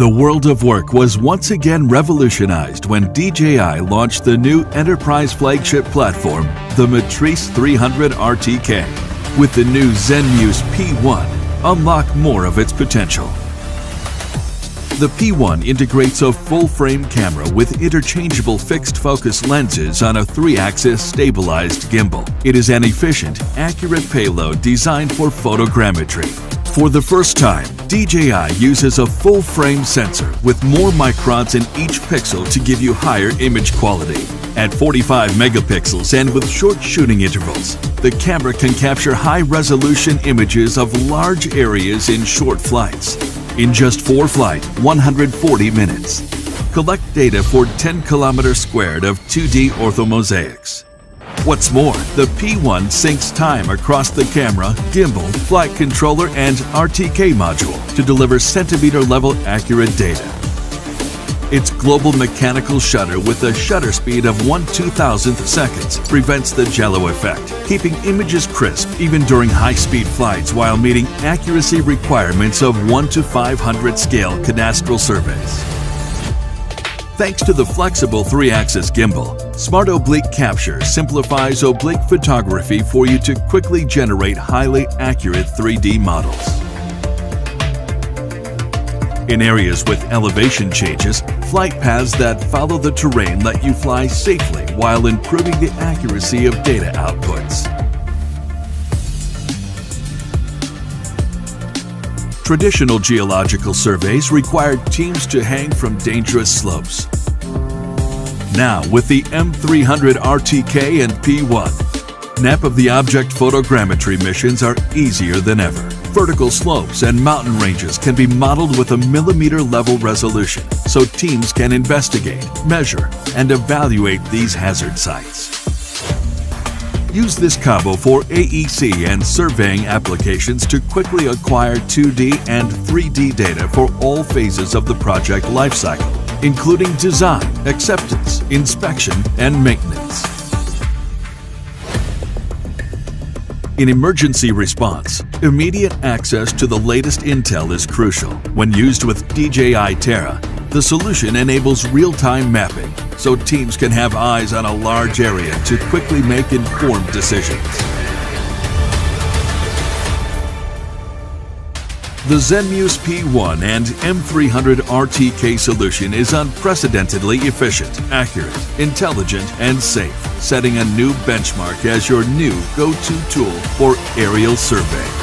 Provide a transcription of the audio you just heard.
The world of work was once again revolutionized when DJI launched the new enterprise flagship platform, the Matrice 300 RTK. With the new Zenmuse P1, unlock more of its potential. The P1 integrates a full-frame camera with interchangeable fixed-focus lenses on a 3-axis stabilized gimbal. It is an efficient, accurate payload designed for photogrammetry. For the first time, DJI uses a full-frame sensor with more microns in each pixel to give you higher image quality. At 45 megapixels and with short shooting intervals, the camera can capture high-resolution images of large areas in short flights. In just 4 flights, 140 minutes. Collect data for 10 kilometers squared of 2D orthomosaics. What's more, the P1 syncs time across the camera, gimbal, flight controller, and RTK module to deliver centimeter-level accurate data. Its global mechanical shutter with a shutter speed of 1/2000th seconds prevents the jello effect, keeping images crisp even during high-speed flights while meeting accuracy requirements of 1 to 500 scale cadastral surveys. Thanks to the flexible 3-axis gimbal, Smart Oblique Capture simplifies oblique photography for you to quickly generate highly accurate 3D models. In areas with elevation changes, flight paths that follow the terrain let you fly safely while improving the accuracy of data outputs. Traditional geological surveys required teams to hang from dangerous slopes. Now, with the M300 RTK and P1, nap-of-the-object photogrammetry missions are easier than ever. Vertical slopes and mountain ranges can be modeled with a millimeter-level resolution, so teams can investigate, measure, and evaluate these hazard sites. Use this combo for AEC and surveying applications to quickly acquire 2D and 3D data for all phases of the project lifecycle, including design, acceptance, inspection, and maintenance. In emergency response, immediate access to the latest intel is crucial. When used with DJI Terra, the solution enables real-time mapping, so teams can have eyes on a large area to quickly make informed decisions. The Zenmuse P1 and M300 RTK solution is unprecedentedly efficient, accurate, intelligent, and safe, setting a new benchmark as your new go-to tool for aerial survey.